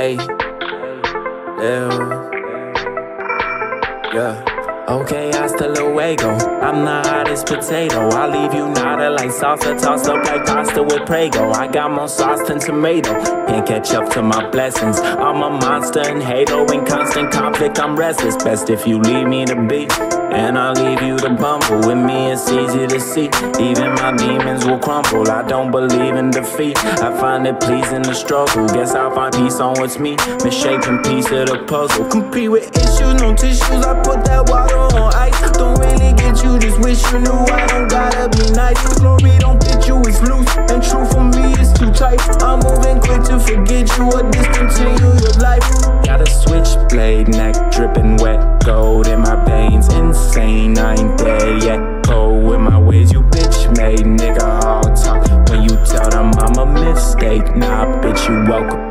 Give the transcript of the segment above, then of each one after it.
Ay, yeah. Okay, hasta luego, I'm the hottest potato. I'll leave you nada like salsa, tossed up like pasta with Prego. I got more sauce than tomato, can't catch up to my blessings. I'm a monster and hater, in constant conflict, I'm restless. Best if you leave me to be, and I'll leave you to bumble. With me it's easy to see, even my demons will crumble. I don't believe in defeat, I find it pleasing the struggle. Guess I'll find peace on what's me, misshapen piece of the puzzle. Compete with issues, no tissues, I put that water on ice. Don't really get you, just wish you knew. I don't gotta be nice. Glory don't fit you, it's loose, and true for me it's too tight. I'm moving quick to forget you or discontinue your life. Got a switchblade neck, dripping wet gold in my veins. Insane, I ain't there yet. Cold with my ways, you bitch made nigga all talk. When you tell them I'm a mistake, nah bitch you welcome.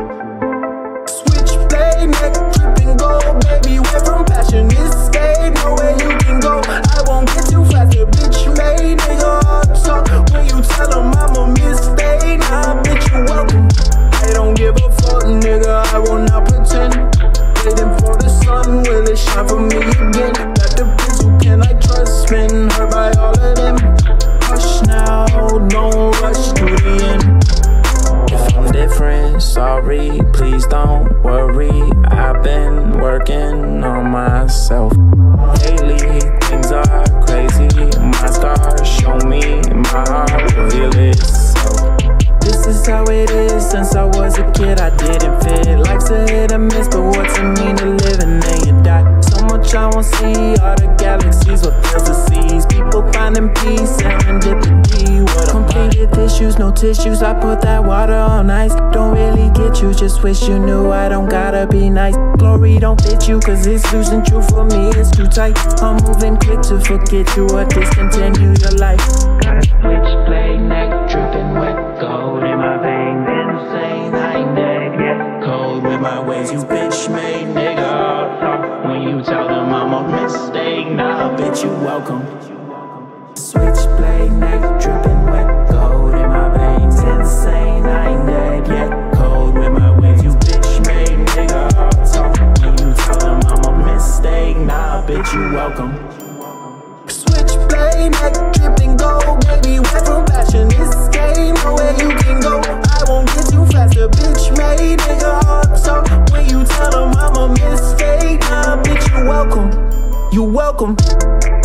Switchblade neck, dripping gold, baby went from passion to escape. Nowhere you can go, I won't get you faster. Bitch you made nigga all talk. When you tell them I'm a mistake, nah bitch you welcome. I don't give a fuck nigga, I will not pretend. Waiting for the sun, will it shine for me again? That depends, who can I trust? Been hurt by all of them. Hush now, don't rush to the end. If I'm different, sorry, please don't worry. I've been working on myself. Lately, things are crazy. My scars show me my heart will heal itself. This is how it is, since I was a kid I didn't fit. Life's a hit or miss, but what's it mean to live and then you die? So much I won't see, all the galaxies with fields to seize. People finding peace, serendipity, what I'm completed tissues, no tissues, I put that water on ice. Don't really get you, just wish you knew I don't gotta be nice. Glory don't fit you, cause it's losing truth for me, it's too tight. I'm moving quick to forget you or discontinue your life. Switchblade neck, dripping wet. Gold in my veins, insane, I ain't dead yet. Cold with my ways, you bitch made nigga all talk. When you tell them I'm a mistake, nah, bitch you welcome. Switchblade neck, dripping wet. Gold in my veins, insane, I ain't dead yet. Cold with my ways, you bitch made nigga all talk. When you tell them I'm a mistake, nah, bitch you welcome. Switchblade neck, dripping gold, baby wet from passion escape. Nowhere you can go, I won't get you faster. Bitch made nigga hard talk. When you tell them I'm a mistake, nah bitch you welcome. You welcome.